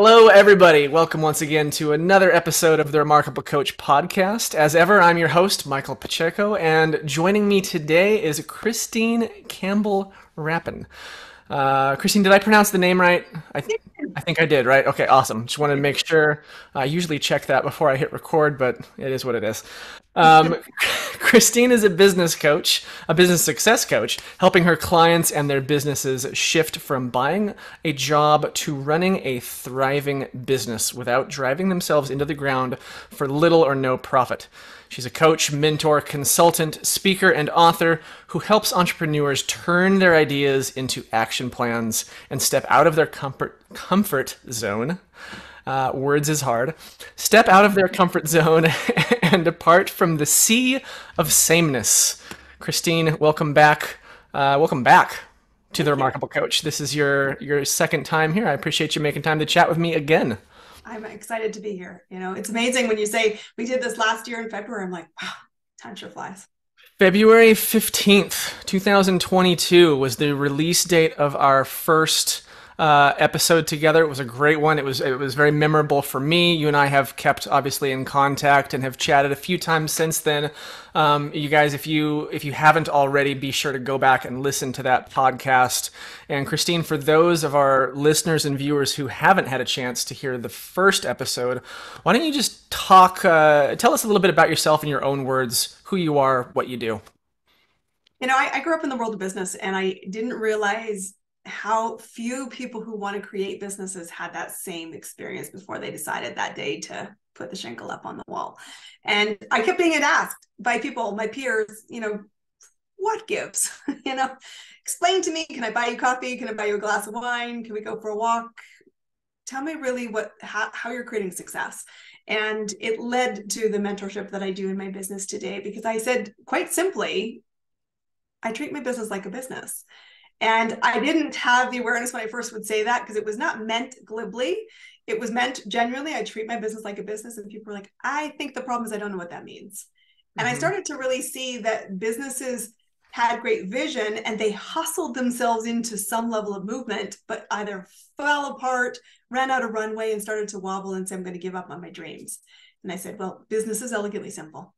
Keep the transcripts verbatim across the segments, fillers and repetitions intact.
Hello, everybody. Welcome once again to another episode of the Remarkable Coach podcast. As ever, I'm your host, Michael Pacheco, and joining me today is Christine Campbell Rapin. Uh, Christine, did I pronounce the name right? I, th- I think I did, right? Okay, awesome. Just wanted to make sure. I usually check that before I hit record, but it is what it is. Um, Christine is a business coach, a business success coach, helping her clients and their businesses shift from buying a job to running a thriving business without driving themselves into the ground for little or no profit. She's a coach, mentor, consultant, speaker, and author who helps entrepreneurs turn their ideas into action plans and step out of their comfort comfort zone. Uh, words is hard. Step out of their comfort zone and depart from the sea of sameness. Christine, welcome back. Uh, welcome back to the Remarkable Coach. This is your your second time here. I appreciate you making time to chat with me again. I'm excited to be here. You know, it's amazing when you say we did this last year in February. I'm like, wow, time sure flies. February fifteenth, twenty twenty-two was the release date of our first Uh, episode together. It was a great one. It was it was very memorable for me. You and I have kept obviously in contact and have chatted a few times since then. Um, you guys, if you if you haven't already, be sure to go back and listen to that podcast. And Christine, for those of our listeners and viewers who haven't had a chance to hear the first episode, why don't you just talk? Uh, tell us a little bit about yourself in your own words, who you are, what you do. You know, I, I grew up in the world of business, and I didn't realize how few people who want to create businesses had that same experience before they decided that day to put the shingle up on the wall. And I kept being asked by people, my peers, you know, what gives? You know, explain to me, can I buy you coffee? Can I buy you a glass of wine? Can we go for a walk? Tell me really what how, how you're creating success. And it led to the mentorship that I do in my business today, because I said, quite simply, I treat my business like a business. And I didn't have the awareness when I first would say that, because it was not meant glibly. It was meant genuinely. I treat my business like a business. And people were like, I think the problem is I don't know what that means. Mm-hmm. And I started to really see that businesses had great vision and they hustled themselves into some level of movement, but either fell apart, ran out of runway, and started to wobble and say, I'm going to give up on my dreams. And I said, well, business is elegantly simple.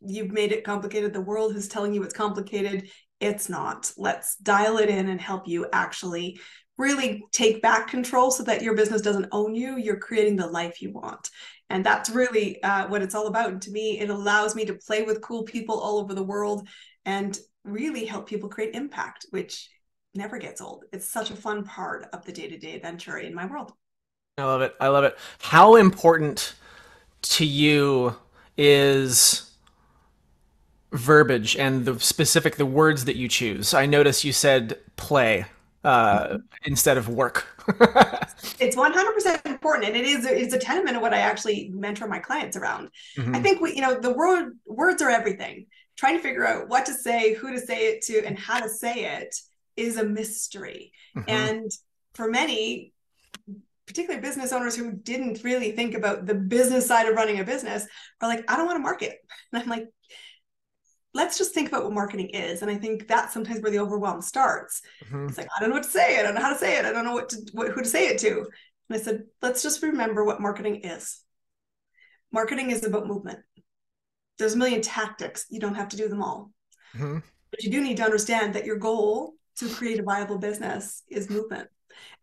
You've made it complicated. The world is telling you it's complicated. It's not. Let's dial it in and help you actually really take back control so that your business doesn't own you. You're creating the life you want. And that's really uh, what it's all about. And to me, it allows me to play with cool people all over the world and really help people create impact, which never gets old. It's such a fun part of the day-to-day adventure in my world. I love it. I love it. How important to you is verbiage and the specific, the words that you choose? I notice you said play uh, instead of work. It's one hundred percent important. And it is, it's a tenement of what I actually mentor my clients around. Mm-hmm. I think we, you know, the word words are everything. Trying to figure out what to say, who to say it to, and how to say it is a mystery. Mm-hmm. And for many, particularly business owners who didn't really think about the business side of running a business, are like, I don't want to market. And I'm like, let's just think about what marketing is. And I think that's sometimes where the overwhelm starts. Mm-hmm. It's like, I don't know what to say. I don't know how to say it. I don't know what to, what, who to say it to. And I said, let's just remember what marketing is. Marketing is about movement. There's a million tactics. You don't have to do them all. Mm-hmm. But you do need to understand that your goal to create a viable business is movement.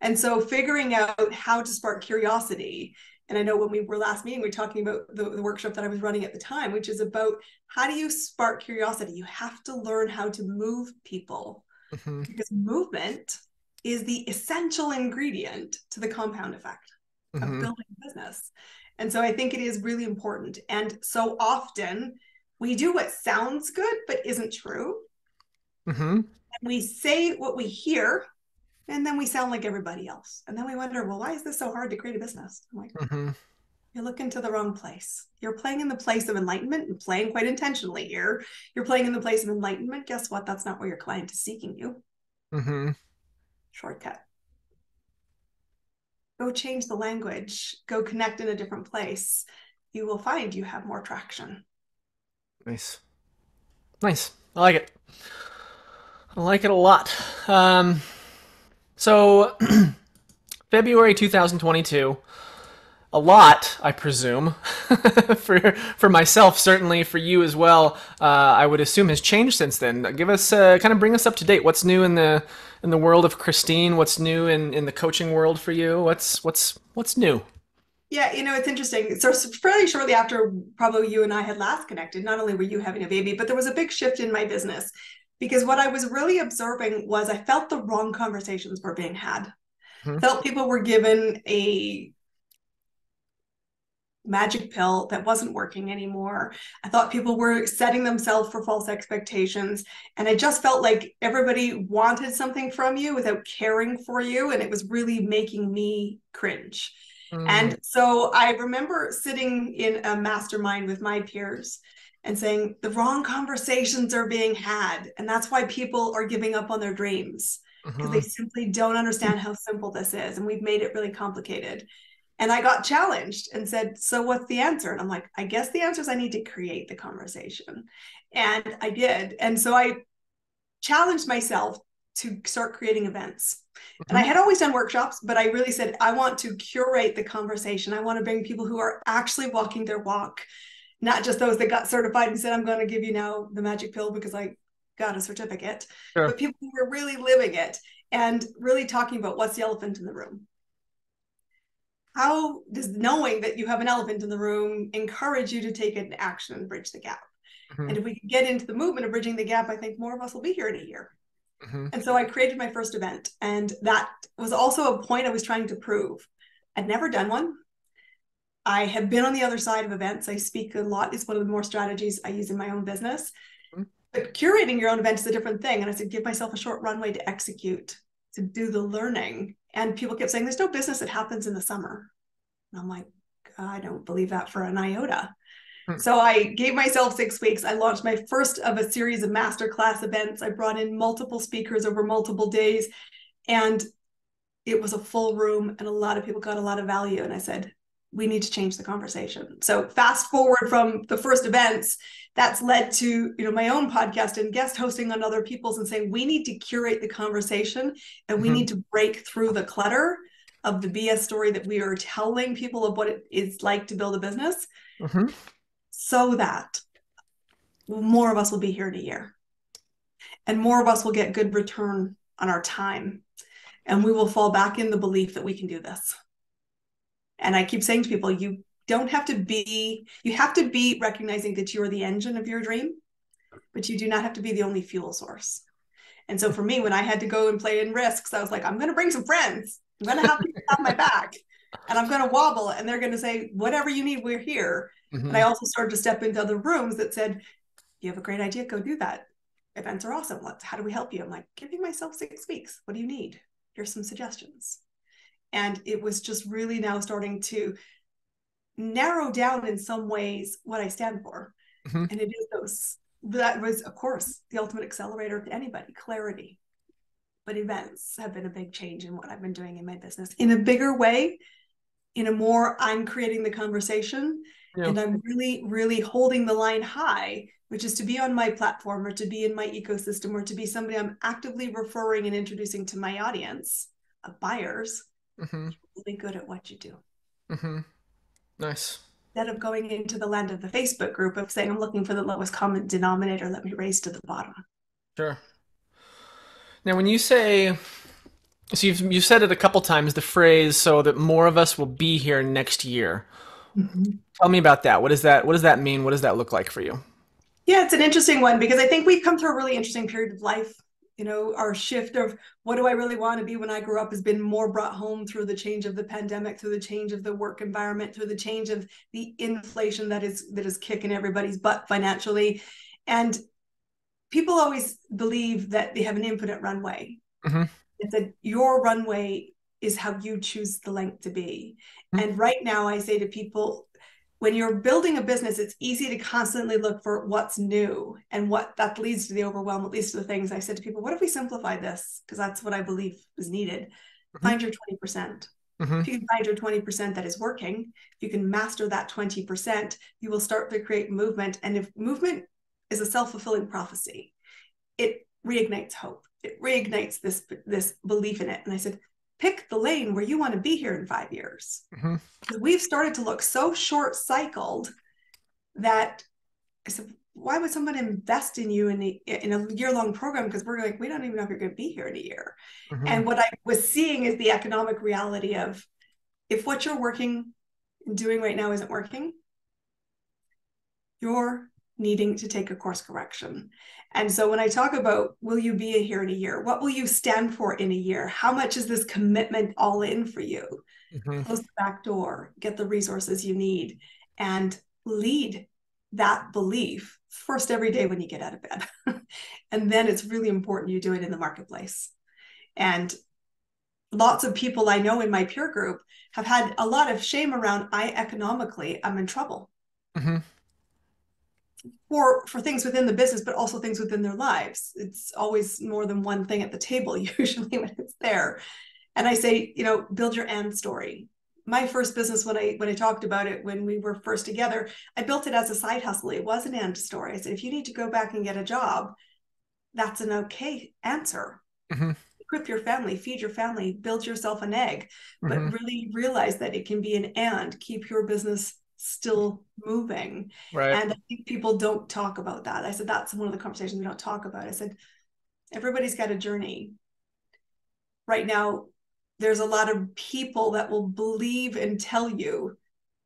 And so figuring out how to spark curiosity. And I know when we were last meeting, we were talking about the, the workshop that I was running at the time, which is about how do you spark curiosity? You have to learn how to move people, mm-hmm. because movement is the essential ingredient to the compound effect mm-hmm. of building a business. And so I think it is really important. And so often we do what sounds good, but isn't true. Mm-hmm. And we say what we hear, and then we sound like everybody else. And then we wonder, well, why is this so hard to create a business? I'm like, mm-hmm. you're looking to the wrong place. You're playing in the place of enlightenment and playing quite intentionally here. You're playing in the place of enlightenment. Guess what? That's not where your client is seeking you. Mm-hmm. Shortcut. Go change the language. Go connect in a different place. You will find you have more traction. Nice. Nice. I like it. I like it a lot. Um... So February two thousand twenty-two. A lot, I presume, for for myself, certainly, for you as well, uh, I would assume has changed since then. Give us, uh, kind of bring us up to date. What's new in the in the world of Christine? What's new in, in the coaching world for you? What's, what's, what's new? Yeah, you know, it's interesting. So fairly shortly after probably you and I had last connected, not only were you having a baby, but there was a big shift in my business, because what I was really observing was I felt the wrong conversations were being had. Mm-hmm. Felt people were given a magic pill that wasn't working anymore. I thought people were setting themselves for false expectations. And I just felt like everybody wanted something from you without caring for you. And it was really making me cringe. Mm. And so I remember sitting in a mastermind with my peers and saying, the wrong conversations are being had. And that's why people are giving up on their dreams, because mm-hmm. they simply don't understand how simple this is. And we've made it really complicated. And I got challenged and said, so what's the answer? And I'm like, I guess the answer is I need to create the conversation. And I did. And so I challenged myself to start creating events. Mm-hmm. And I had always done workshops, but I really said, I want to curate the conversation. I want to bring people who are actually walking their walk, not just those that got certified and said, I'm going to give you now the magic pill because I got a certificate, sure. But people who were really living it and really talking about what's the elephant in the room. How does knowing that you have an elephant in the room encourage you to take an action and bridge the gap? Mm-hmm. And if we can get into the movement of bridging the gap, I think more of us will be here in a year. Mm-hmm. And so I created my first event. And that was also a point I was trying to prove. I'd never done one. I have been on the other side of events. I speak a lot. It's one of the more strategies I use in my own business. Mm-hmm. But curating your own event is a different thing. And I said, give myself a short runway to execute, to do the learning. And people kept saying, there's no business that happens in the summer. And I'm like, I don't believe that for an iota. Hmm. So I gave myself six weeks. I launched my first of a series of masterclass events. I brought in multiple speakers over multiple days. And it was a full room. And a lot of people got a lot of value. And I said, we need to change the conversation. So fast forward from the first events, that's led to, you know, my own podcast and guest hosting on other people's, and saying, we need to curate the conversation and we mm-hmm. need to break through the clutter of the B S story that we are telling people of what it is like to build a business mm-hmm. so that more of us will be here in a year and more of us will get good return on our time. And we will fall back in the belief that we can do this. And I keep saying to people, you don't have to be, you have to be recognizing that you are the engine of your dream, but you do not have to be the only fuel source. And so for me, when I had to go and play in risks, I was like, I'm going to bring some friends. I'm going to have people have my back and I'm going to wobble. And they're going to say, whatever you need, we're here. Mm-hmm. And I also started to step into other rooms that said, you have a great idea, go do that. Events are awesome. Let's, how do we help you? I'm like, giving myself six weeks. What do you need? Here's some suggestions. And it was just really now starting to narrow down in some ways what I stand for. Mm-hmm. And it is those, that was, of course, the ultimate accelerator to anybody, clarity. But events have been a big change in what I've been doing in my business in a bigger way, in a more I'm creating the conversation. Yeah. And I'm really, really holding the line high, which is to be on my platform or to be in my ecosystem or to be somebody I'm actively referring and introducing to my audience of buyers. Mm-hmm. You're really good at what you do. Mm-hmm. Nice. Instead of going into the land of the Facebook group of saying, I'm looking for the lowest common denominator, let me race to the bottom. Sure. Now, when you say, so you've, you've said it a couple times, the phrase, so that more of us will be here next year. Mm-hmm. Tell me about that. What is that? What does that mean? What does that look like for you? Yeah, it's an interesting one because I think we've come through a really interesting period of life. You know, our shift of what do I really want to be when I grow up has been more brought home through the change of the pandemic, through the change of the work environment, through the change of the inflation that is that is kicking everybody's butt financially. And people always believe that they have an infinite runway. Mm-hmm. It's that your runway is how you choose the length to be. Mm-hmm. And right now I say to people, when you're building a business, it's easy to constantly look for what's new and what that leads to the overwhelm, at least to the things I said to people, what if we simplify this? Because that's what I believe is needed. Mm-hmm. Find your twenty percent. Mm-hmm. If you can find your twenty percent that is working, if you can master that twenty percent, you will start to create movement. And if movement is a self-fulfilling prophecy, it reignites hope. It reignites this, this belief in it. And I said, pick the lane where you want to be here in five years. Mm-hmm. We've started to look so short cycled that I said, why would someone invest in you in, the, in a year-long program? Because we're like, we don't even know if you're going to be here in a year. Mm-hmm. And what I was seeing is the economic reality of, if what you're working and doing right now isn't working, you're needing to take a course correction. And so when I talk about, will you be here in a year? What will you stand for in a year? How much is this commitment all in for you? Mm-hmm. Close the back door, get the resources you need, and lead that belief first every day when you get out of bed. And then it's really important you do it in the marketplace. And lots of people I know in my peer group have had a lot of shame around, I economically, I'm in trouble. Mm-hmm. For, for things within the business, but also things within their lives. It's always more than one thing at the table, usually, when it's there. And I say, you know, build your and story. My first business, when I when I talked about it, when we were first together, I built it as a side hustle. It was an and story. I said, if you need to go back and get a job, that's an okay answer. Mm-hmm. Equip your family, feed your family, build yourself an egg, mm-hmm. but really realize that it can be an and. Keep your business still moving. Right. And I think people don't talk about that. I said, that's one of the conversations we don't talk about. I said, everybody's got a journey. Right now, there's a lot of people that will believe and tell you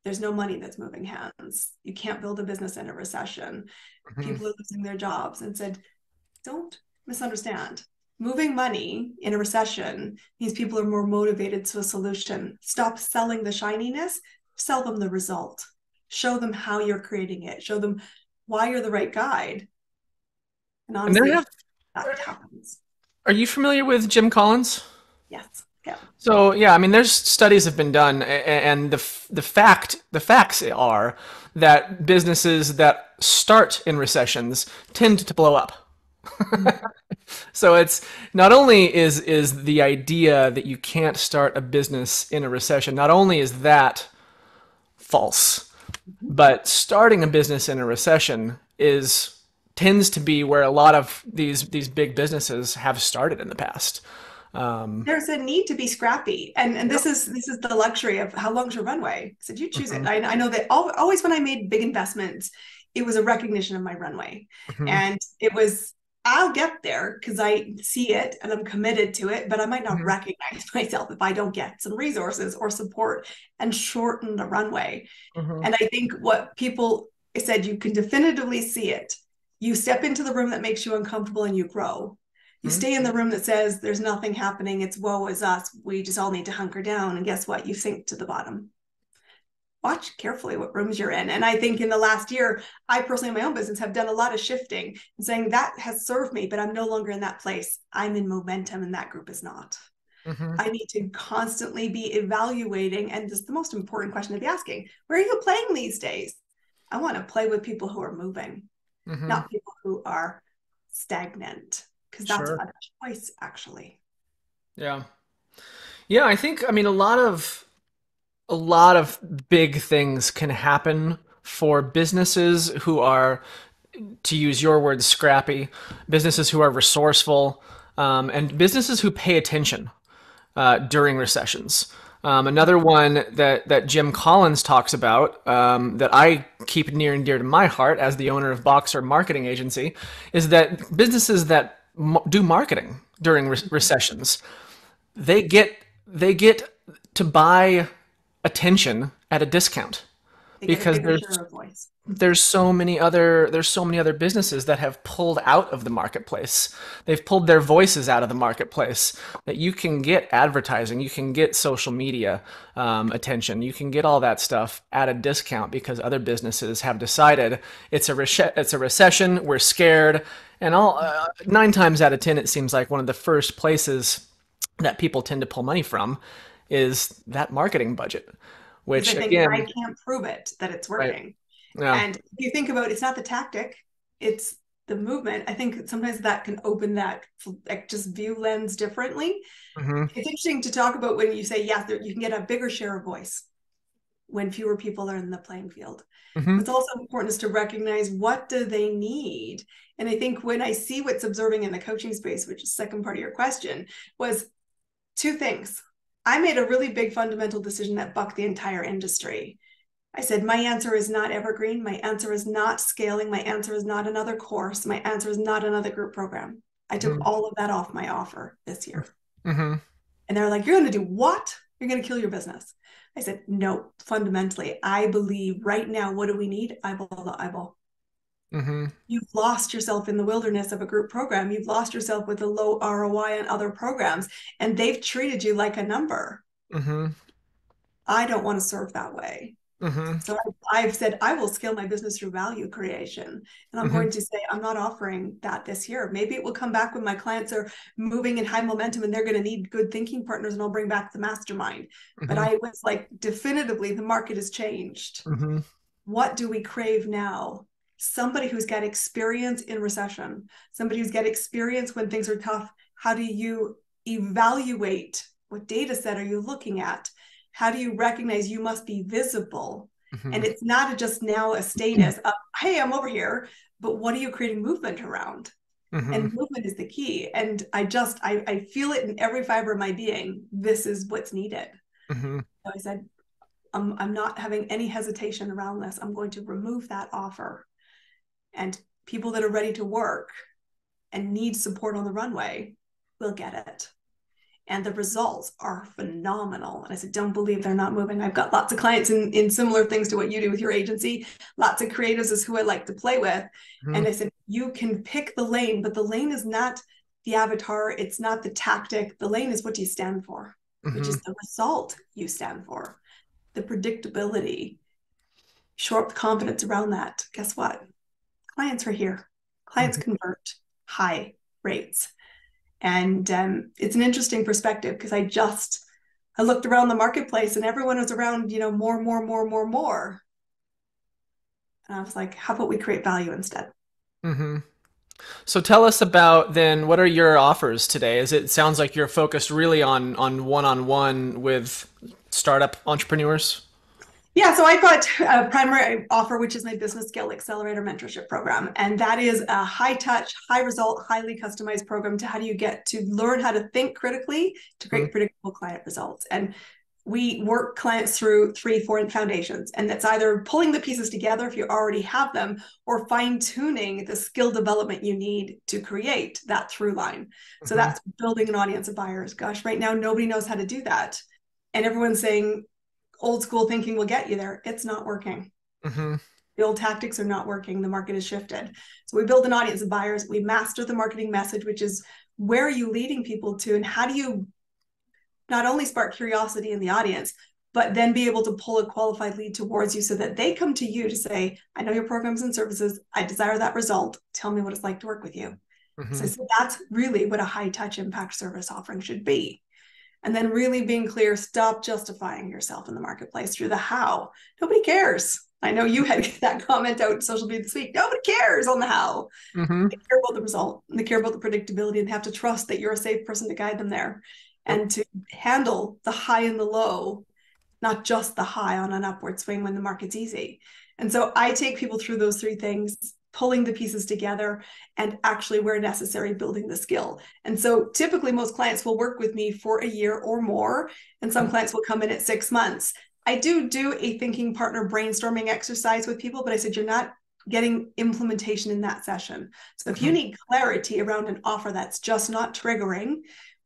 there's no money that's moving hands. You can't build a business in a recession. Mm-hmm. People are losing their jobs, and said, don't misunderstand. Moving money in a recession means people are more motivated to a solution. Stop selling the shininess. Sell them the result. Show them how you're creating it. Show them why you're the right guide. And honestly, and have, that happens. Are you familiar with Jim Collins? Yes. Yeah. So yeah, I mean, there's studies have been done, and the the fact the facts are that businesses that start in recessions tend to blow up. Mm-hmm. So it's not only is is the idea that you can't start a business in a recession. Not only is that false, but starting a business in a recession is tends to be where a lot of these these big businesses have started in the past. Um, There's a need to be scrappy, and and this yeah. is this is the luxury of how long's your runway. So you choose mm-hmm. it. I, I know that all, always when I made big investments, it was a recognition of my runway, mm-hmm. and it was, I'll get there because I see it and I'm committed to it, but I might not mm-hmm. recognize myself if I don't get some resources or support and shorten the runway. Mm-hmm. And I think what people said, you can definitively see it. You step into the room that makes you uncomfortable and you grow. You mm-hmm. stay in the room that says there's nothing happening. It's woe is us. We just all need to hunker down. And guess what? You sink to the bottom. Watch carefully what rooms you're in. And I think in the last year, I personally, in my own business, have done a lot of shifting and saying that has served me, but I'm no longer in that place. I'm in momentum and that group is not. Mm-hmm. I need to constantly be evaluating. And this is the most important question to be asking. Where are you playing these days? I want to play with people who are moving, mm-hmm. not people who are stagnant, because that's sure. a choice, actually. Yeah. Yeah, I think, I mean, a lot of, A lot of big things can happen for businesses who are, to use your words, scrappy, businesses who are resourceful, um, and businesses who pay attention uh, during recessions. Um, another one that, that Jim Collins talks about, um, that I keep near and dear to my heart as the owner of Boxer Marketing Agency, is that businesses that m- do marketing during re- recessions, they get they get to buy attention at a discount, because there's there's so many other there's so many other businesses that have pulled out of the marketplace. They've pulled their voices out of the marketplace. That you can get advertising, you can get social media um, attention, you can get all that stuff at a discount because other businesses have decided it's a re- it's a recession. We're scared, and all uh, nine times out of ten, it seems like one of the first places that people tend to pull money from is that marketing budget, which I again, I can't prove it that it's working. Right. Yeah. And if you think about it, it's not the tactic, it's the movement. I think sometimes that can open that, like, just view lens differently. Mm-hmm. It's interesting to talk about when you say, yeah, you can get a bigger share of voice when fewer people are in the playing field. Mm-hmm. What's also important is to recognize, what do they need? And I think when I see what's observing in the coaching space, which is the second part of your question, was two things. I made a really big fundamental decision that bucked the entire industry. I said, my answer is not evergreen. My answer is not scaling. My answer is not another course. My answer is not another group program. I took mm-hmm. all of that off my offer this year. Mm-hmm. And they're like, you're going to do what? You're going to kill your business. I said, no, fundamentally, I believe right now, what do we need? Eyeball to eyeball. Mm-hmm. You've lost yourself in the wilderness of a group program. You've lost yourself with a low R O I on other programs, and they've treated you like a number. Mm-hmm. I don't want to serve that way. Mm-hmm. So I've said, I will scale my business through value creation. And I'm mm-hmm. going to say, I'm not offering that this year. Maybe it will come back when my clients are moving in high momentum and they're going to need good thinking partners, and I'll bring back the mastermind. Mm-hmm. But I was like, definitively, the market has changed. Mm-hmm. What do we crave now? Somebody who's got experience in recession, somebody who's got experience when things are tough. How do you evaluate? What data set are you looking at? How do you recognize you must be visible? Mm-hmm. And it's not just now a status of, hey, I'm over here, but what are you creating movement around? Mm-hmm. And movement is the key. And I just, I, I feel it in every fiber of my being. This is what's needed. Mm-hmm. So I said, I'm, I'm not having any hesitation around this. I'm going to remove that offer. And people that are ready to work and need support on the runway will get it. And the results are phenomenal. And I said, don't believe they're not moving. I've got lots of clients in, in similar things to what you do with your agency. Lots of creatives is who I like to play with. Mm-hmm. And I said, you can pick the lane, but the lane is not the avatar. It's not the tactic. The lane is what do you stand for, mm-hmm. which is the result you stand for, the predictability, shore up the confidence around that. Guess what? Clients are here. Clients mm-hmm. convert high rates. And um, it's an interesting perspective because I just, I looked around the marketplace and everyone was around, you know, more, more, more, more, more. And I was like, how about we create value instead? Mm-hmm. So tell us about then, what are your offers today? Is it, it sounds like you're focused really on on one-on-one with startup entrepreneurs? Yeah, so I've got a primary offer, which is my Business Skill Accelerator Mentorship Program. And that is a high-touch, high-result, highly customized program to how do you get to learn how to think critically to create mm-hmm. predictable client results. And we work clients through three foreign foundations. And that's either pulling the pieces together if you already have them, or fine-tuning the skill development you need to create that through line. Mm-hmm. So that's building an audience of buyers. Gosh, right now, nobody knows how to do that. And everyone's saying, old school thinking will get you there. It's not working. Mm-hmm. The old tactics are not working. The market has shifted. So we build an audience of buyers. We master the marketing message, which is where are you leading people to? And how do you not only spark curiosity in the audience, but then be able to pull a qualified lead towards you so that they come to you to say, I know your programs and services. I desire that result. Tell me what it's like to work with you. Mm-hmm. So, so that's really what a high touch impact service offering should be. And then really being clear, stop justifying yourself in the marketplace through the how. Nobody cares. I know you had that comment out in social media this week. Nobody cares on the how. Mm-hmm. They care about the result. And they care about the predictability, and they have to trust that you're a safe person to guide them there and to handle the high and the low, not just the high on an upward swing when the market's easy. And so I take people through those three things, pulling the pieces together, and actually where necessary, building the skill. And so typically most clients will work with me for a year or more. And some mm-hmm. clients will come in at six months. I do do a thinking partner brainstorming exercise with people, but I said, you're not getting implementation in that session. So if mm-hmm. you need clarity around an offer that's just not triggering,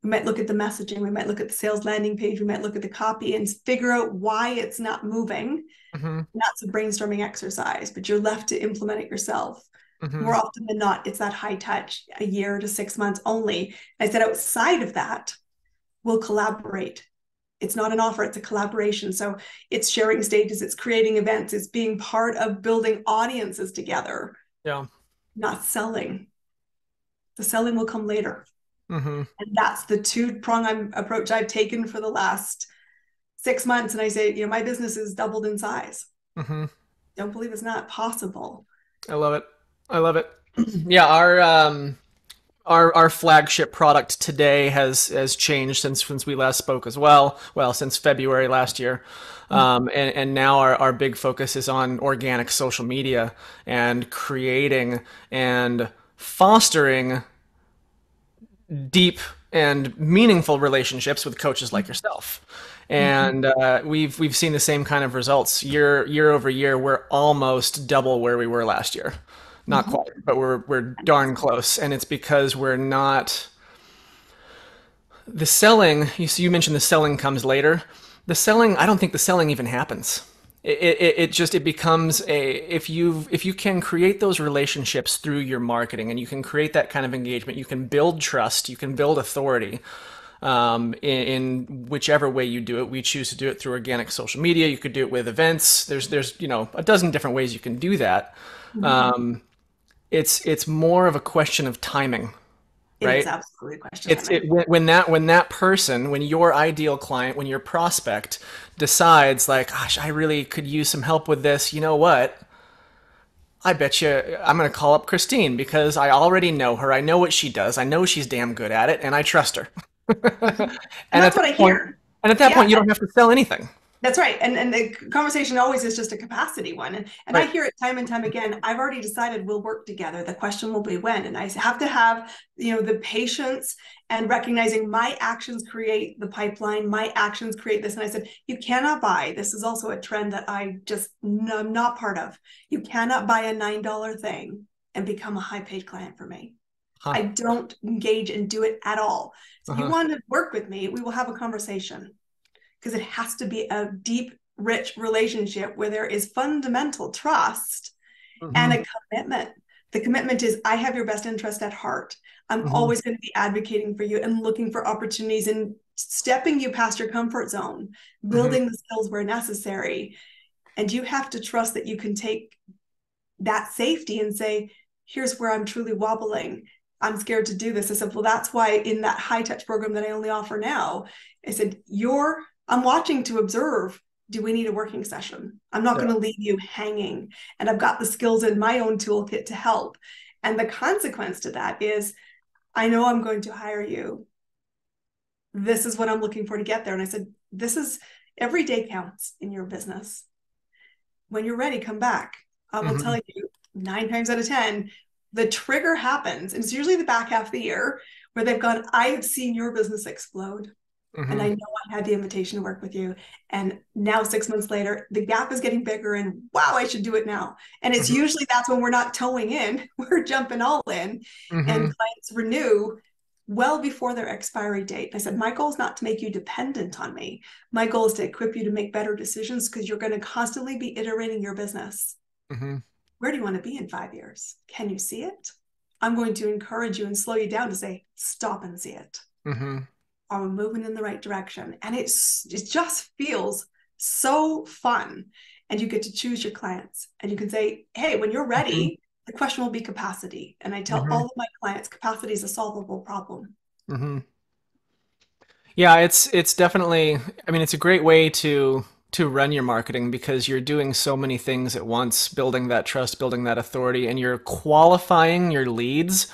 we might look at the messaging, we might look at the sales landing page, we might look at the copy and figure out why it's not moving. Mm-hmm. That's a brainstorming exercise, but you're left to implement it yourself. Mm-hmm. More often than not, it's that high touch, a year to six months only. I said outside of that, we'll collaborate. It's not an offer, it's a collaboration. So it's sharing stages, it's creating events, it's being part of building audiences together. Yeah. Not selling. The selling will come later. Mm-hmm. And that's the two-prong approach I've taken for the last six months. And I say, you know, my business is doubled in size. Mm-hmm. Don't believe it's not possible. I love it. I love it. Yeah, our um, our our flagship product today has has changed since since we last spoke as well. Well, since February last year, mm-hmm. um, and and now our our big focus is on organic social media and creating and fostering deep and meaningful relationships with coaches like yourself. And uh, we've we've seen the same kind of results year year over year. We're almost double where we were last year. Not quite, but we're we're darn close. And it's because we're not the selling. You so you mentioned the selling comes later. The selling, I don't think the selling even happens. It, it it just it becomes a if you if you can create those relationships through your marketing, and you can create that kind of engagement, you can build trust, you can build authority. Um, in, in whichever way you do it. We choose to do it through organic social media. You could do it with events. There's, there's, you know, a dozen different ways you can do that. Mm-hmm. Um, it's, it's more of a question of timing, right? It's absolutely a question of timing. It's, it, when that, when that person, when your ideal client, when your prospect decides like, gosh, I really could use some help with this. You know what? I bet you I'm going to call up Christine because I already know her. I know what she does. I know she's damn good at it and I trust her. and, and that's what I point, hear. And at that yeah. point, you don't have to sell anything. That's right. And and the conversation always is just a capacity one. And, and right. I hear it time and time again. I've already decided we'll work together. The question will be when. And I have to have, you know, the patience and recognizing my actions create the pipeline. My actions create this. And I said, you cannot buy. This is also a trend that I just I'm not part of. You cannot buy a nine dollar thing and become a high paid client for me. Huh. I don't engage and do it at all. So uh-huh. if you want to work with me, we will have a conversation because it has to be a deep, rich relationship where there is fundamental trust mm-hmm. and a commitment. The commitment is I have your best interest at heart. I'm mm-hmm. always going to be advocating for you and looking for opportunities and stepping you past your comfort zone, building mm-hmm. the skills where necessary. And you have to trust that you can take that safety and say, here's where I'm truly wobbling. I'm scared to do this. I said, well, that's why in that high touch program that I only offer now, I said, you're, I'm watching to observe, do we need a working session? I'm not yeah. going to leave you hanging. And I've got the skills in my own toolkit to help. And the consequence to that is, I know I'm going to hire you. This is what I'm looking for to get there. And I said, this is, every day counts in your business. When you're ready, come back. I will mm-hmm. tell you nine times out of ten, the trigger happens, and it's usually the back half of the year where they've gone, I have seen your business explode, mm-hmm. and I know I had the invitation to work with you. And now six months later, the gap is getting bigger and wow, I should do it now. And it's mm-hmm. usually that's when we're not towing in, we're jumping all in mm-hmm. and clients renew well before their expiry date. I said, my goal is not to make you dependent on me. My goal is to equip you to make better decisions because you're going to constantly be iterating your business. Mm-hmm. Where do you want to be in five years? Can you see it? I'm going to encourage you and slow you down to say, stop and see it. Mm-hmm. Are we moving in the right direction? And it's, it just feels so fun. And you get to choose your clients. And you can say, hey, when you're ready, mm-hmm. the question will be capacity. And I tell mm-hmm. all of my clients, capacity is a solvable problem. Mm-hmm. Yeah, it's it's definitely, I mean, it's a great way to... to run your marketing because you're doing so many things at once, building that trust, building that authority, and you're qualifying your leads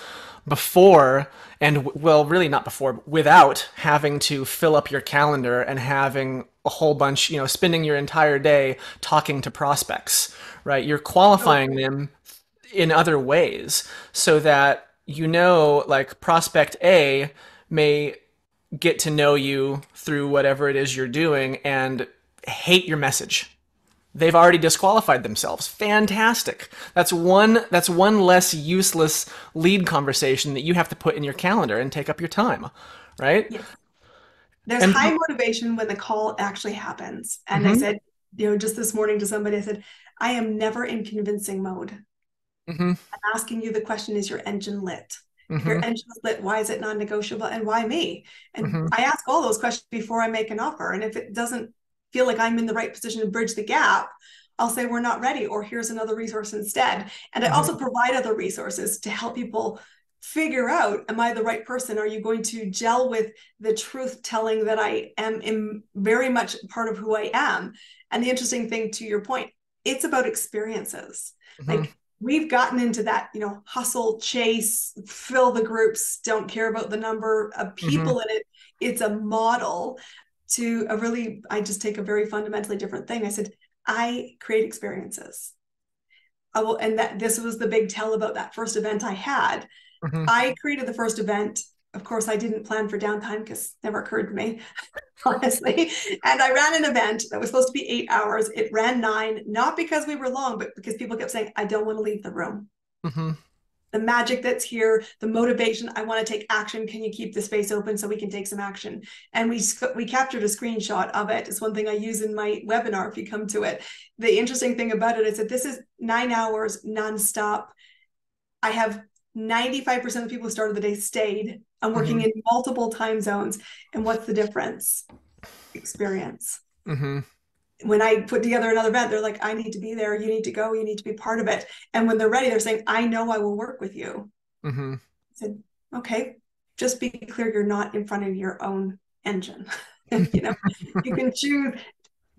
before and well, really not before, but without having to fill up your calendar and having a whole bunch, you know, spending your entire day talking to prospects, right? You're qualifying them in other ways so that, you know, like prospect A may get to know you through whatever it is you're doing and hate your message. They've already disqualified themselves. Fantastic. That's one, that's one less useless lead conversation that you have to put in your calendar and take up your time, right? Yeah. There's and, high motivation when the call actually happens. And mm-hmm. I said, you know, just this morning to somebody, I said, I am never in convincing mode. Mm-hmm. I'm asking you the question, is your engine lit? If mm-hmm. your engine is lit, why is it non-negotiable? And why me? And mm-hmm. I ask all those questions before I make an offer. And if it doesn't feel like I'm in the right position to bridge the gap, I'll say we're not ready, or here's another resource instead. And I also provide other resources to help people figure out, am I the right person? Are you going to gel with the truth telling that I am, am very much part of who I am? And the interesting thing to your point, it's about experiences. Mm-hmm. Like we've gotten into that, you know, hustle, chase, fill the groups, don't care about the number of people mm-hmm. in it. It's a model. To a really, I just take a very fundamentally different thing. I said, I create experiences. I will, and that this was the big tell about that first event I had. Mm-hmm. I created the first event of course, I didn't plan for downtime because it never occurred to me, honestly. And I ran an event that was supposed to be eight hours. It ran nine, not because we were long, but because people kept saying, I don't want to leave the room. Mm-hmm. The magic that's here, the motivation, I want to take action. Can you keep the space open so we can take some action? And we we captured a screenshot of it. It's one thing I use in my webinar if you come to it. The interesting thing about it is that this is nine hours nonstop. I have ninety-five percent of the people who started the day stayed. I'm working mm-hmm. in multiple time zones. And what's the difference? Experience. Mm-hmm. When I put together another event, they're like, I need to be there. You need to go. You need to be part of it. And when they're ready, they're saying, I know I will work with you. Mm-hmm. I said, okay, just be clear. You're not in front of your own engine. You know, you can choose.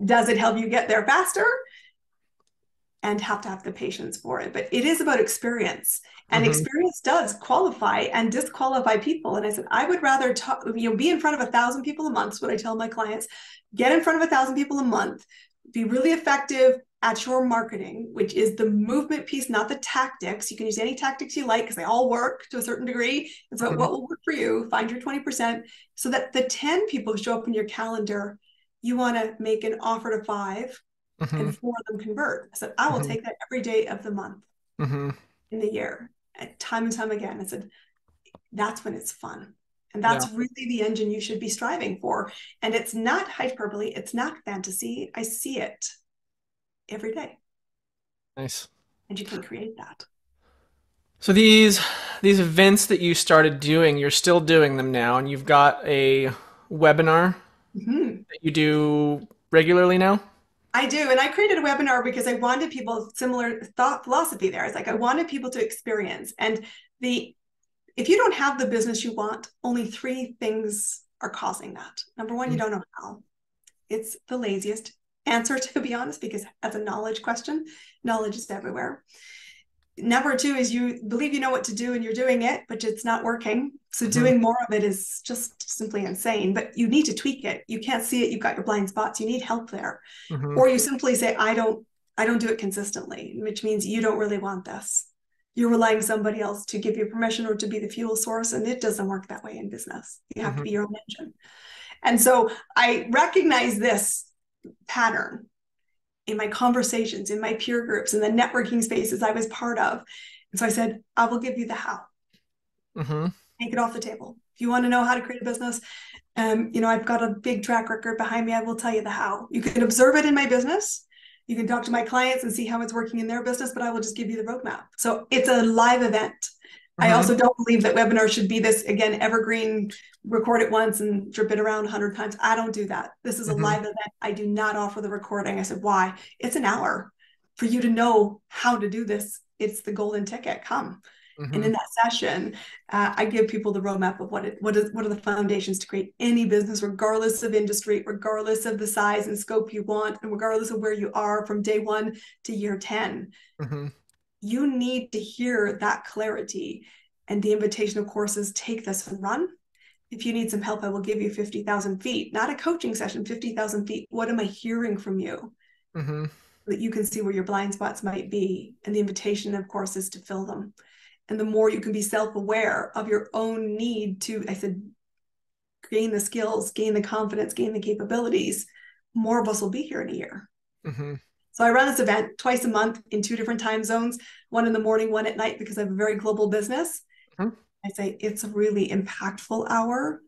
Does it help you get there faster? And have to have the patience for it. But it is about experience, and mm-hmm. experience does qualify and disqualify people. And I said, I would rather talk, you know, be in front of a thousand people a month. Is what I tell my clients, get in front of a thousand people a month, be really effective at your marketing, which is the movement piece, not the tactics. You can use any tactics you like because they all work to a certain degree. It's about mm-hmm. what will work for you, find your twenty percent so that the ten people who show up in your calendar, you want to make an offer to five. Mm-hmm. And four of them convert. I said, I will mm-hmm. take that every day of the month mm-hmm. in the year, and time and time again. I said, that's when it's fun. And that's yeah. really the engine you should be striving for. And it's not hyperbole. It's not fantasy. I see it every day. Nice. And you can create that. So these, these events that you started doing, you're still doing them now, and you've got a webinar mm-hmm. that you do regularly now? I do. And I created a webinar because I wanted people similar thought philosophy there. It's like, I wanted people to experience. And the, if you don't have the business you want, only three things are causing that. Number one, mm-hmm. you don't know how. It's the laziest answer, to be honest, because as a knowledge question, knowledge is everywhere. Number two is you believe you know what to do and you're doing it, but it's not working. So mm-hmm. doing more of it is just simply insane, but you need to tweak it. You can't see it. You've got your blind spots. You need help there. Mm-hmm. Or you simply say, I don't, I don't do it consistently, which means you don't really want this. You're relying on somebody else to give you permission or to be the fuel source. And it doesn't work that way in business. You have mm-hmm. to be your own engine. And so I recognize this pattern in my conversations, in my peer groups, in the networking spaces I was part of. And so I said, I will give you the how. Mm-hmm. Take it off the table. If you want to know how to create a business, um, you know, I've got a big track record behind me. I will tell you the how. You can observe it in my business. You can talk to my clients and see how it's working in their business, but I will just give you the roadmap. So it's a live event. Mm-hmm. I also don't believe that webinars should be this, again, evergreen, record it once and drip it around a hundred times. I don't do that. This is a mm-hmm. live event. I do not offer the recording. I said, why? It's an hour for you to know how to do this. It's the golden ticket. Come. Mm-hmm. And in that session, uh, I give people the roadmap of what it, what is, what are the foundations to create any business, regardless of industry, regardless of the size and scope you want, and regardless of where you are from day one to year ten. Mm-hmm. You need to hear that clarity, and the invitation, of course, is take this and run. If you need some help, I will give you fifty thousand feet, not a coaching session, fifty thousand feet. What am I hearing from you? Mm-hmm. So that you can see where your blind spots might be. And the invitation, of course, is to fill them. And the more you can be self-aware of your own need to, I said, gain the skills, gain the confidence, gain the capabilities, more of us will be here in a year. Mm-hmm. So I run this event twice a month in two different time zones, one in the morning, one at night, because I have a very global business. Mm-hmm. I say, it's a really impactful hour.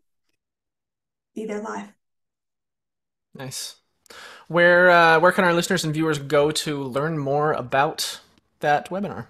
Be there live. Nice. Where, uh, where can our listeners and viewers go to learn more about that webinar?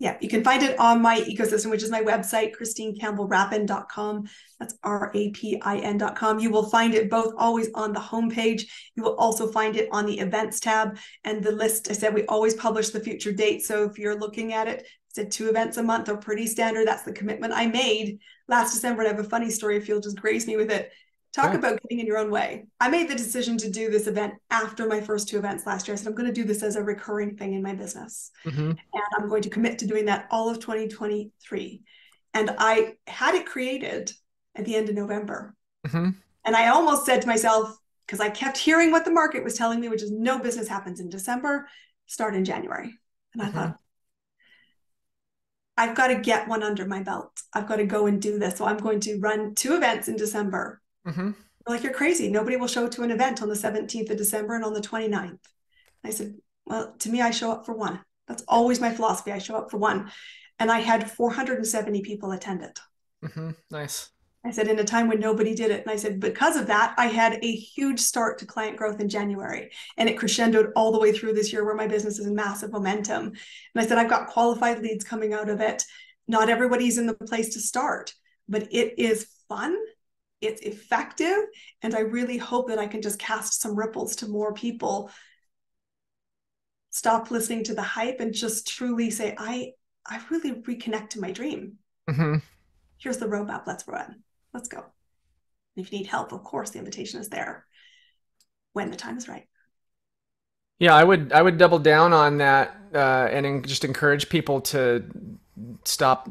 Yeah, you can find it on my ecosystem, which is my website, christine campbell rapin dot com. That's R A P I N dot com. You will find it both always on the homepage. You will also find it on the events tab and the list. I said, we always publish the future dates. So if you're looking at it, said two events a month are pretty standard. That's the commitment I made last December. And I have a funny story if you'll just grace me with it. Talk yeah. about getting in your own way. I made the decision to do this event after my first two events last year. I said, I'm going to do this as a recurring thing in my business. Mm-hmm. And I'm going to commit to doing that all of twenty twenty-three. And I had it created at the end of November. Mm-hmm. And I almost said to myself, because I kept hearing what the market was telling me, which is no business happens in December, start in January. And mm-hmm. I thought, I've got to get one under my belt. I've got to go and do this. So I'm going to run two events in December. Mm-hmm. Like, you're crazy. Nobody will show up to an event on the seventeenth of December and on the twenty-ninth. And I said, well, to me, I show up for one. That's always my philosophy. I show up for one. And I had four hundred seventy people attend it. Mm-hmm. Nice. I said, in a time when nobody did it. And I said, because of that, I had a huge start to client growth in January. And it crescendoed all the way through this year, where my business is in massive momentum. And I said, I've got qualified leads coming out of it. Not everybody's in the place to start, but it is fun. It's effective. And I really hope that I can just cast some ripples to more people. Stop listening to the hype and just truly say, I, I really reconnect to my dream. Mm-hmm. Here's the roadmap. Let's run. Let's go. If you need help, of course, the invitation is there when the time is right. Yeah, I would I would double down on that uh, and en- just encourage people to stop.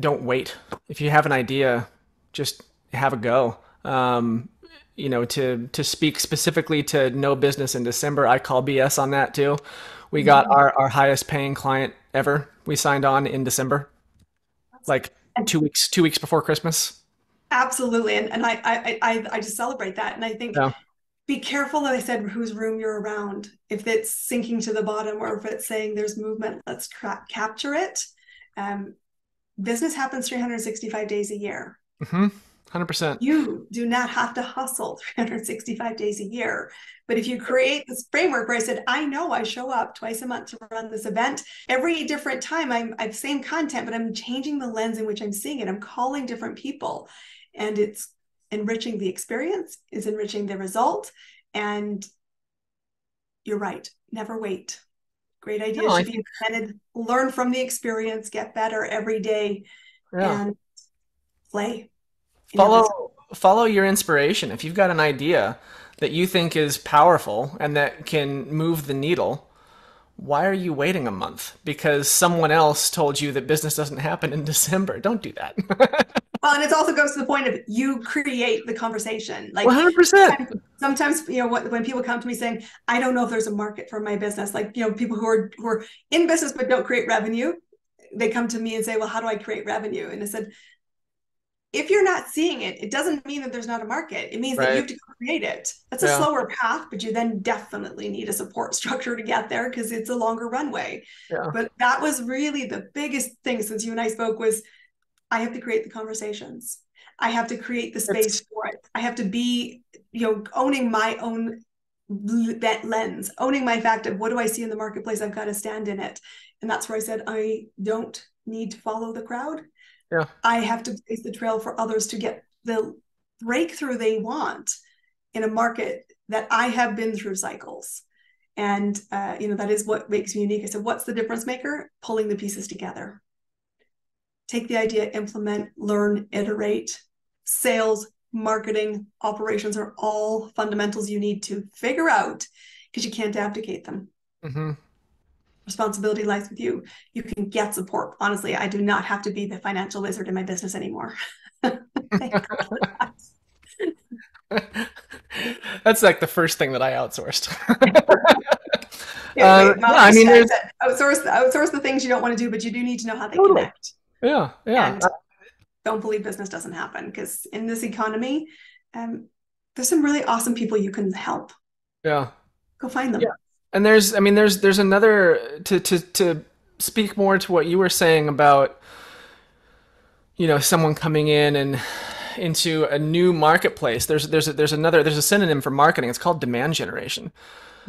Don't wait. If you have an idea, just have a go. Um, you know, to to speak specifically to no business in December, I call B S on that too. We got our, our highest paying client ever. We signed on in December, like two weeks two weeks before Christmas. Absolutely. And and I I I, I just celebrate that. And I think, yeah, be careful that I said whose room you're around. If it's sinking to the bottom, or if it's saying there's movement, let's tra- capture it. Um, business happens three hundred sixty-five days a year. Mm-hmm. one hundred percent. You do not have to hustle three hundred sixty-five days a year. But if you create this framework where I said, I know I show up twice a month to run this event, every different time I'm I've same content, but I'm changing the lens in which I'm seeing it. I'm calling different people, and it's enriching the experience, is enriching the result. And you're right. Never wait. Great idea. No, should I... be intended. Learn from the experience, get better every day, yeah, and play. Follow follow your inspiration. If you've got an idea that you think is powerful and that can move the needle, why are you waiting a month? Because someone else told you that business doesn't happen in December. Don't do that. Well, and it also goes to the point of, you create the conversation. Like one hundred percent. Sometimes, you know, when people come to me saying, I don't know if there's a market for my business, like, you know, people who are who are in business but don't create revenue, they come to me and say, well, how do I create revenue? And I said, if you're not seeing it, it doesn't mean that there's not a market. It means, right, that you have to create it. That's, yeah, a slower path, but you then definitely need a support structure to get there, because it's a longer runway. Yeah. But that was really the biggest thing since you and I spoke, was I have to create the conversations. I have to create the space it's... for it. I have to be, you know, owning my own lens, owning my fact of, what do I see in the marketplace? I've got to stand in it. And that's where I said, I don't need to follow the crowd. Yeah. I have to blaze the trail for others to get the breakthrough they want in a market that I have been through cycles. And, uh, you know, that is what makes me unique. I said, what's the difference maker? Pulling the pieces together. Take the idea, implement, learn, iterate. Sales, marketing, operations are all fundamentals you need to figure out, because you can't abdicate them. Mm-hmm. Responsibility lies with you. You can get support. Honestly, I do not have to be the financial wizard in my business anymore. That's like the first thing that I outsourced. yeah, wait, no, uh, I mean, there's... outsource, outsource the things you don't want to do, but you do need to know how they totally connect. Yeah, yeah. And don't believe business doesn't happen, because in this economy, um, there's some really awesome people you can help. Yeah. Go find them. Yeah. And there's, I mean, there's, there's another, to, to, to speak more to what you were saying about, you know, someone coming in and into a new marketplace. There's, there's, a, there's another, there's a synonym for marketing. It's called demand generation.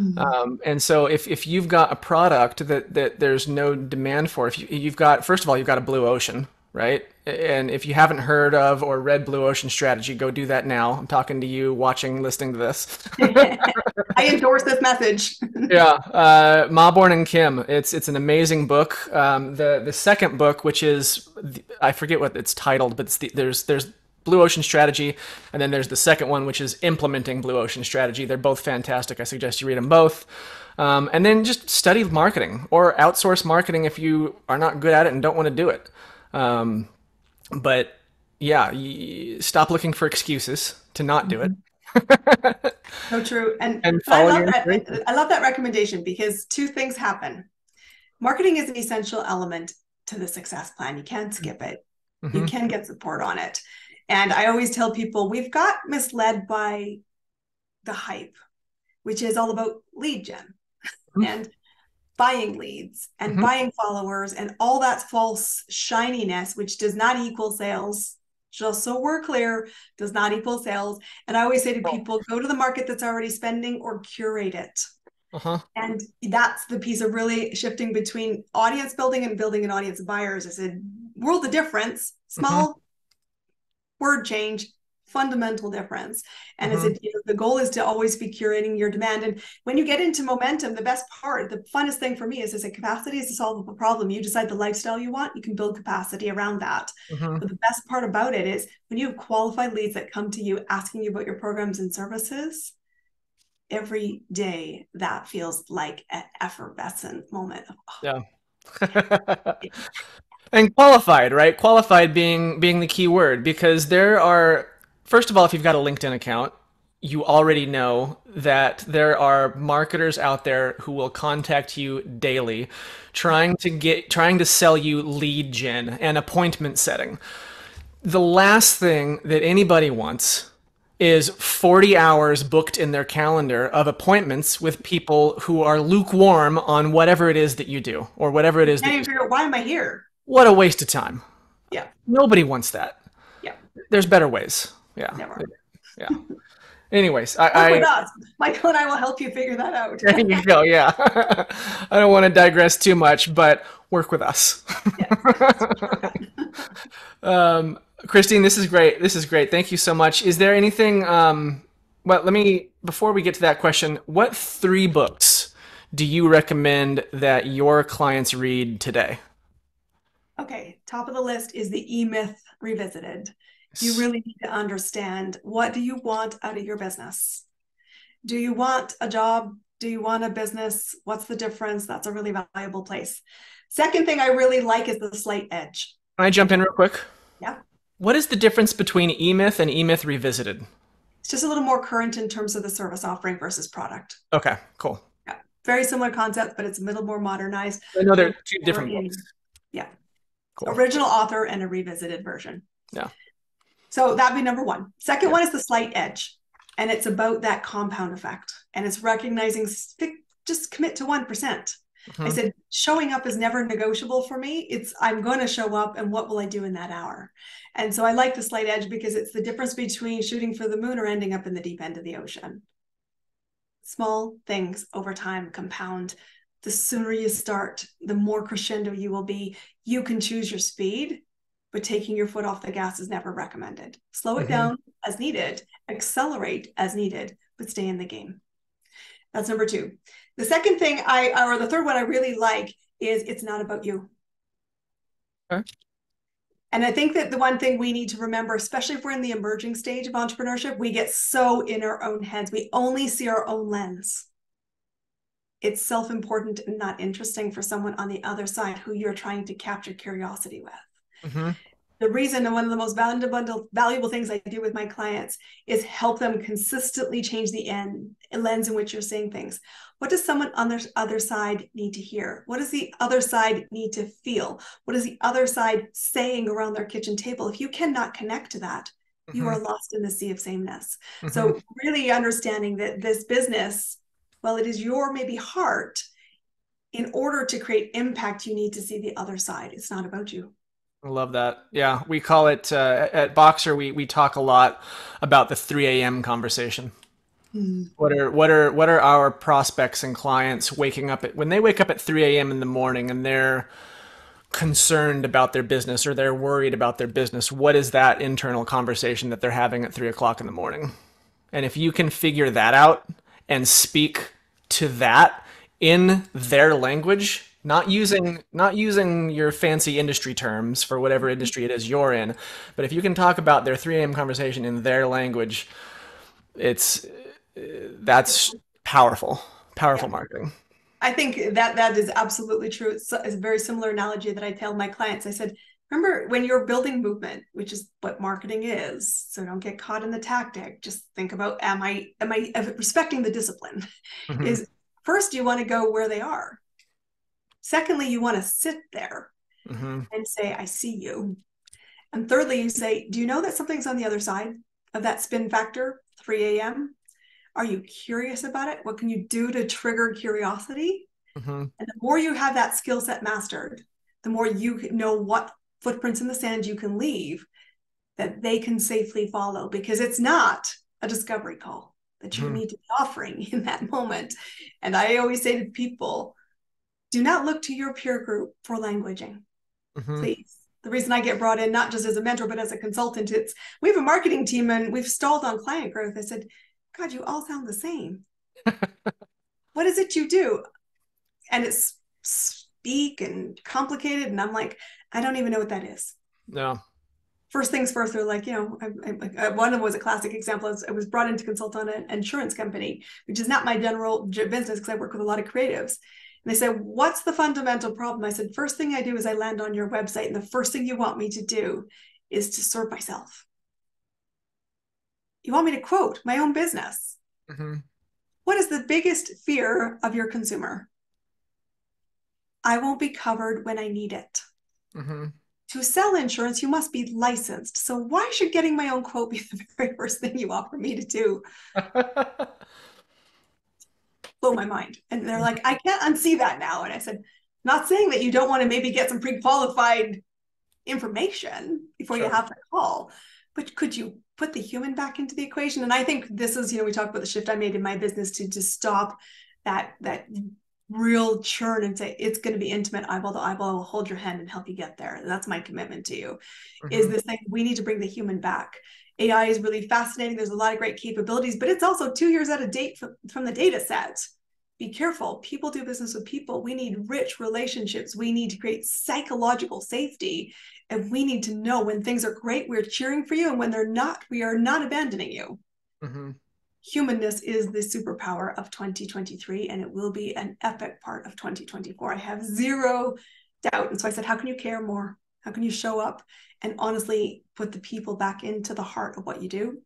Mm-hmm. Um, and so if, if you've got a product that, that there's no demand for, if you, you've got, first of all, you've got a blue ocean, right? And if you haven't heard of or read Blue Ocean Strategy, go do that now. I'm talking to you, watching, listening to this. I endorse this message. yeah, uh, Ma Born and Kim. It's it's an amazing book. Um, the the second book, which is the, I forget what it's titled, but it's the, there's there's Blue Ocean Strategy, and then there's the second one, which is Implementing Blue Ocean Strategy. They're both fantastic. I suggest you read them both. Um, and then just study marketing, or outsource marketing if you are not good at it and don't want to do it. Um, but yeah, you stop looking for excuses to not do it. So true. And, and I, love that, I love that recommendation, because two things happen. Marketing is an essential element to the success plan. You can't skip it. Mm-hmm. You can get support on it. And I always tell people, we've got misled by the hype, which is all about lead gen mm-hmm. and buying leads and mm-hmm. buying followers and all that false shininess, which does not equal sales. Just so we're clear, does not equal sales. And I always say to people, go to the market that's already spending or curate it. Uh-huh. And that's the piece of really shifting between audience building and building an audience of buyers. It's a world of difference, small uh-huh. word change, fundamental difference. And uh-huh. it's a, you know, the goal is to always be curating your demand. And when you get into momentum, the best part, the funnest thing for me is, is that capacity is a solvable problem. You decide the lifestyle you want, you can build capacity around that. Uh-huh. But the best part about it is when you have qualified leads that come to you asking you about your programs and services, every day that feels like an effervescent moment of, oh. Yeah. And qualified, right? Qualified being being the key word, because there are, first of all, if you've got a LinkedIn account, you already know that there are marketers out there who will contact you daily trying to get trying to sell you lead gen and appointment setting. The last thing that anybody wants is forty hours booked in their calendar of appointments with people who are lukewarm on whatever it is that you do or whatever it is that you do. Why am I here? What a waste of time. Yeah. Nobody wants that. Yeah. There's better ways. Yeah. Never. Yeah. Anyways, I, I Michael and I will help you figure that out. There you go. Yeah. I don't want to digress too much, but work with us. Yeah. um, Christine, this is great. This is great. Thank you so much. Is there anything, um, well, let me, before we get to that question, what three books do you recommend that your clients read today? Okay. Top of the list is The E Myth Revisited. You really need to understand, what do you want out of your business? Do you want a job? Do you want a business? What's the difference? That's a really valuable place. Second thing I really like is The Slight Edge. Can I jump in real quick? Yeah. What is the difference between E Myth and E Myth Revisited? It's just a little more current in terms of the service offering versus product. Okay, cool. Yeah. Very similar concept, but it's a little more modernized. I know they're two different books. Yeah. Cool. Original author and a revisited version. Yeah. So that'd be number one. Second one is The Slight Edge. And it's about that compound effect. And it's recognizing, just commit to one percent. Mm-hmm. I said, showing up is never negotiable for me. It's, I'm going to show up, and what will I do in that hour? And so I like The Slight Edge because it's the difference between shooting for the moon or ending up in the deep end of the ocean. Small things over time compound. The sooner you start, the more crescendo you will be. You can choose your speed, but taking your foot off the gas is never recommended. Slow it mm-hmm. down as needed, accelerate as needed, but stay in the game. That's number two. The second thing I, or the third one I really like is It's Not About You. Okay. And I think that the one thing we need to remember, especially if we're in the emerging stage of entrepreneurship, we get so in our own heads. We only see our own lens. It's self-important and not interesting for someone on the other side who you're trying to capture curiosity with. Mm-hmm. The reason, and one of the most valuable, valuable things I do with my clients, is help them consistently change the end, lens in which you're seeing things. What does someone on the other side need to hear? What does the other side need to feel? What is the other side saying around their kitchen table? If you cannot connect to that, mm-hmm. you are lost in the sea of sameness. Mm-hmm. So really understanding that this business, while it is your maybe heart, in order to create impact, you need to see the other side. It's not about you. I love that. Yeah, we call it uh, at Boxer. We we talk a lot about the three A M conversation. Mm. What are what are what are our prospects and clients waking up at when they wake up at three A M in the morning and they're concerned about their business or they're worried about their business? What is that internal conversation that they're having at three o'clock in the morning? And if you can figure that out and speak to that in their language. Not using not using your fancy industry terms for whatever industry it is you're in, but if you can talk about their three A M conversation in their language, it's that's powerful, powerful yeah. marketing. I think that that is absolutely true. It's a very similar analogy that I tell my clients. I said, remember when you're building movement, which is what marketing is, so don't get caught in the tactic. Just think about, am I am I respecting the discipline? Mm-hmm. Is first you want to go where they are. Secondly, you want to sit there. mm-hmm. and say, I see you. And thirdly, you say, do you know that something's on the other side of that spin factor, three a m? Are you curious about it? What can you do to trigger curiosity? Mm-hmm. And the more you have that skill set mastered, the more you know what footprints in the sand you can leave that they can safely follow, because it's not a discovery call that you mm-hmm. need to be offering in that moment. And I always say to people, do not look to your peer group for languaging, mm-hmm. please. The reason I get brought in, not just as a mentor, but as a consultant, it's we have a marketing team and we've stalled on client growth. I said, God, you all sound the same. What is it you do? And it's speak and complicated. And I'm like, I don't even know what that is. No. First things first, they're like, you know, I, I, I, one of them was a classic example. I was, I was brought in to consult on an insurance company, which is not my general business because I work with a lot of creatives. And they said, what's the fundamental problem? I said, first thing I do is I land on your website. And the first thing you want me to do is to serve myself. You want me to quote my own business. Mm-hmm. What is the biggest fear of your consumer? I won't be covered when I need it. Mm-hmm. To sell insurance, you must be licensed. So why should getting my own quote be the very first thing you offer me to do? Blow my mind. And they're like, I can't unsee that now. And I said, not saying that you don't want to maybe get some pre-qualified information before sure. you have the call, but could you put the human back into the equation? And I think this is, you know, we talked about the shift I made in my business to just stop that, that real churn and say, it's going to be intimate eyeball to eyeball. I will hold your hand and help you get there. And that's my commitment to you mm-hmm. is this thing. We need to bring the human back. A I is really fascinating. There's a lot of great capabilities, but it's also two years out of date from, from the data set. Be careful. People do business with people. We need rich relationships. We need to create psychological safety. And we need to know when things are great, we're cheering for you. And when they're not, we are not abandoning you. Mm-hmm. Humanness is the superpower of twenty twenty-three, and it will be an epic part of twenty twenty-four. I have zero doubt. And so I said, how can you care more? How can you show up and honestly put the people back into the heart of what you do?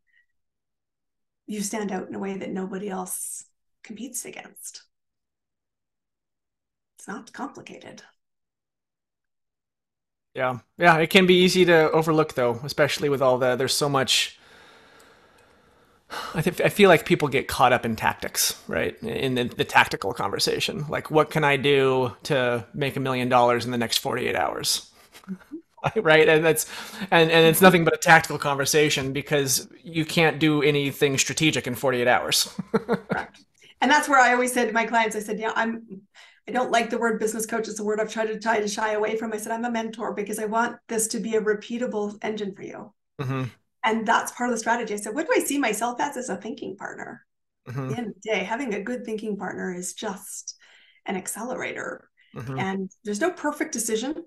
You stand out in a way that nobody else competes against. It's not complicated. Yeah. Yeah. It can be easy to overlook though, especially with all the, there's so much, I think I feel like people get caught up in tactics, right? In the, the tactical conversation, like what can I do to make a million dollars in the next forty-eight hours? Right. And that's, and, and it's nothing but a tactical conversation because you can't do anything strategic in forty-eight hours. Correct. And that's where I always said to my clients, I said, yeah, I'm, I don't like the word business coach. It's a word I've tried to try to shy away from. I said, I'm a mentor because I want this to be a repeatable engine for you. Mm-hmm. And that's part of the strategy. I said, what do I see myself as, as a thinking partner? Mm-hmm. At the end of the day, having a good thinking partner is just an accelerator. Mm-hmm. And there's no perfect decision.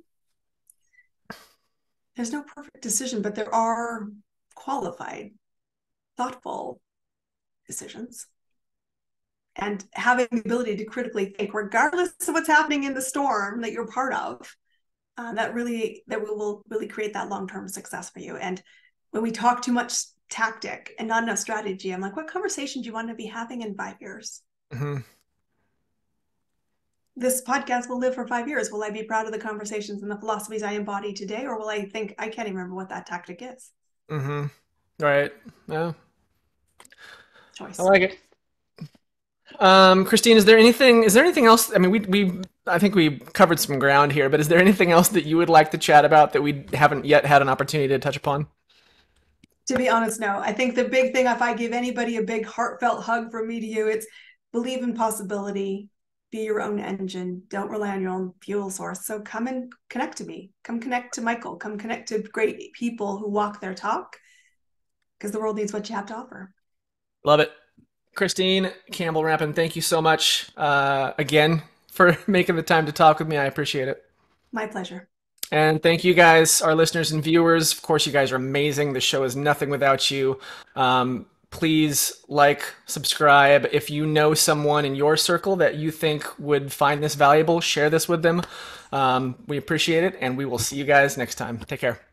There's no perfect decision, but there are qualified, thoughtful decisions. And having the ability to critically think, regardless of what's happening in the storm that you're part of, uh, that really, that will really create that long-term success for you. And when we talk too much tactic and not enough strategy, I'm like, what conversation do you want to be having in five years? Mm-hmm. This podcast will live for five years. Will I be proud of the conversations and the philosophies I embody today? Or will I think, I can't even remember what that tactic is? Mm-hmm. Right. Yeah. Choice. I like it. Um, Christine, is there anything, is there anything else? I mean, we, we, I think we covered some ground here, but is there anything else that you would like to chat about that we haven't yet had an opportunity to touch upon? To be honest, no. I think the big thing, if I give anybody a big heartfelt hug from me to you, it's believe in possibility. Be your own engine. Don't rely on your own fuel source. So come and connect to me. Come connect to Michael. Come connect to great people who walk their talk, because the world needs what you have to offer. Love it. Christine Campbell Rapin, thank you so much uh, again for making the time to talk with me. I appreciate it. My pleasure. And thank you guys, our listeners and viewers. Of course, you guys are amazing. The show is nothing without you. Um, Please like, subscribe. If you know someone in your circle that you think would find this valuable, share this with them. Um, we appreciate it, and we will see you guys next time. Take care.